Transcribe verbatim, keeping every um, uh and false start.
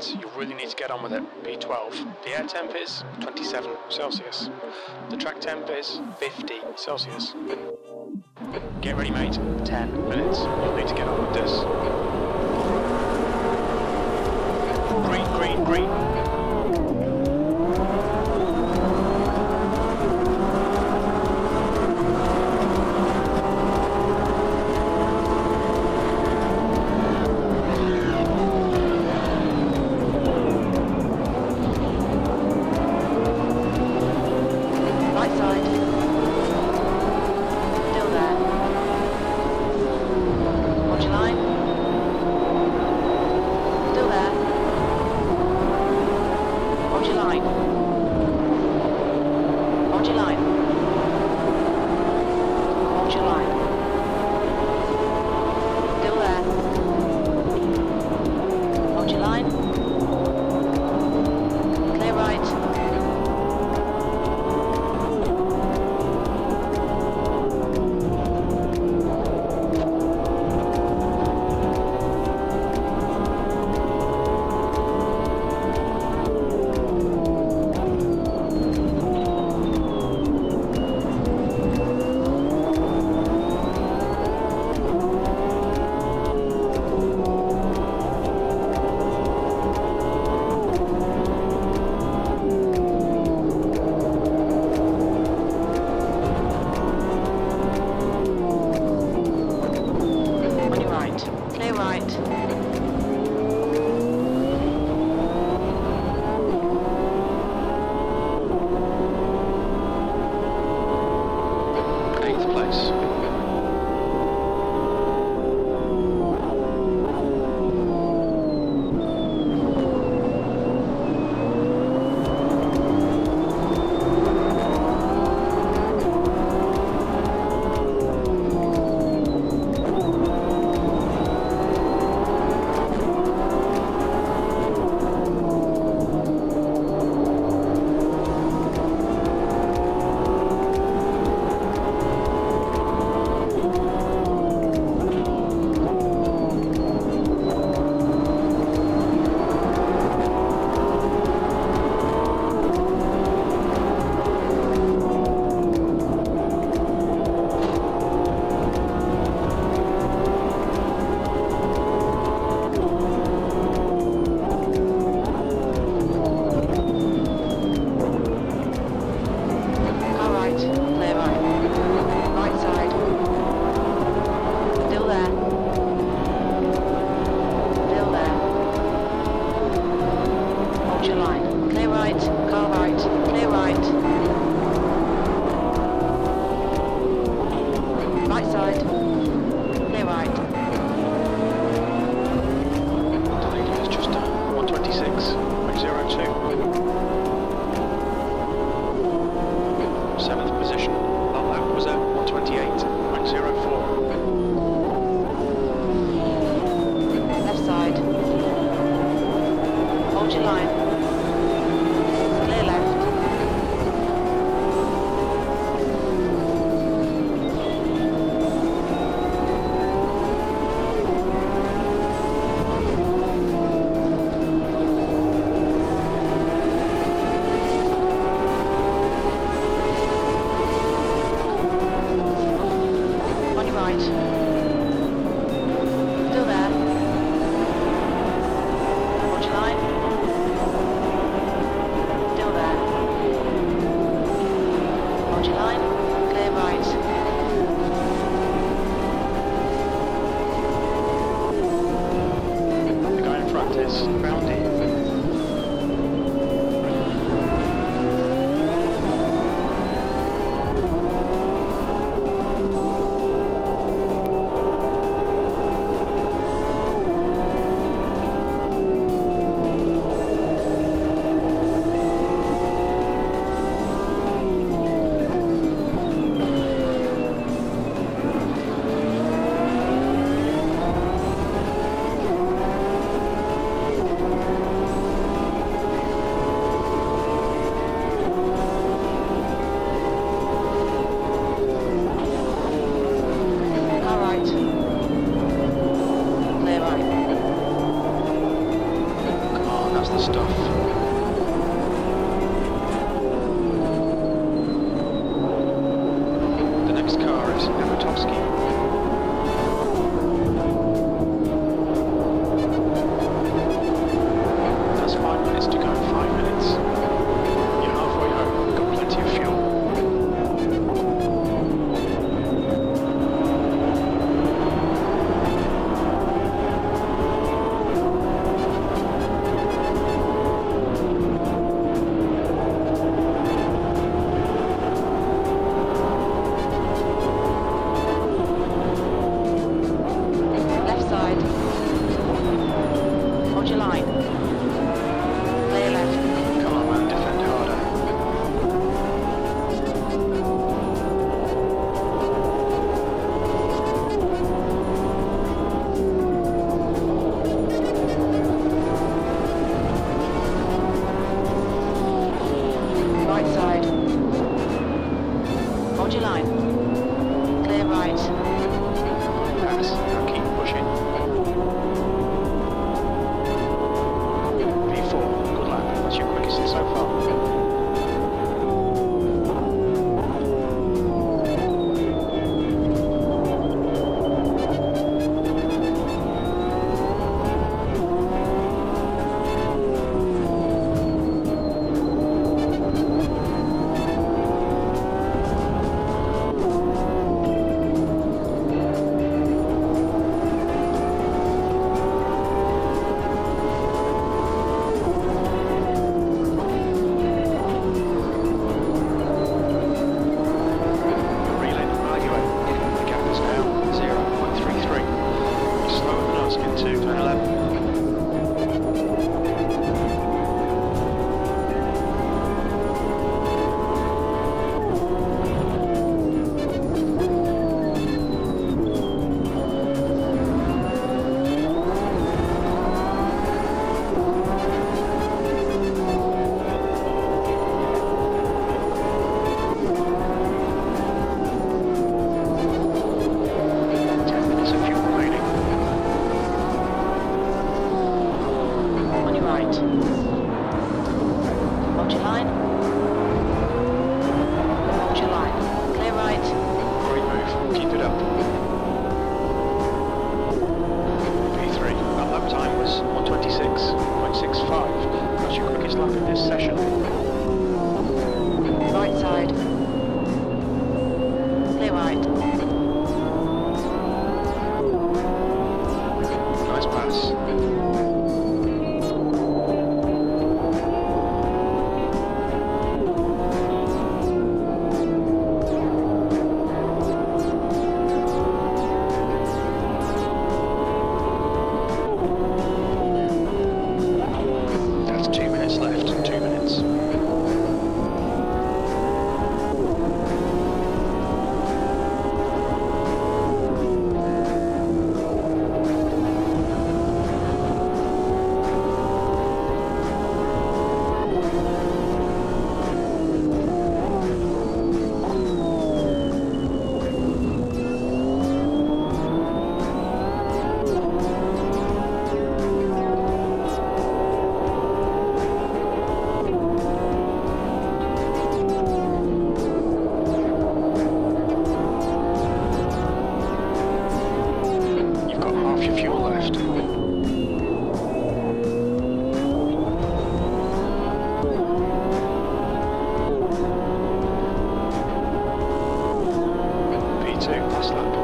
kids, you really need to get on with it. B twelve. The air temp is twenty-seven Celsius. The track temp is fifty Celsius. Get ready, mate. ten minutes. You'll need to get on with this. Green, green, green. James Nowotowski. Last lap.